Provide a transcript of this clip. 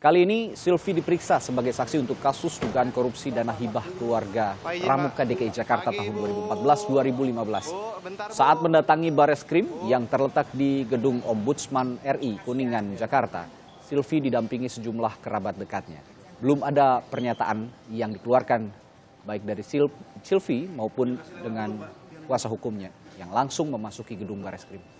Kali ini Sylvi diperiksa sebagai saksi untuk kasus dugaan korupsi dana hibah keluarga Pramuka DKI Jakarta tahun 2014-2015. Saat mendatangi Bareskrim yang terletak di gedung Ombudsman RI Kuningan Jakarta, Sylvi didampingi sejumlah kerabat dekatnya. Belum ada pernyataan yang dikeluarkan baik dari Sylvi maupun dengan kuasa hukumnya yang langsung memasuki gedung Bareskrim.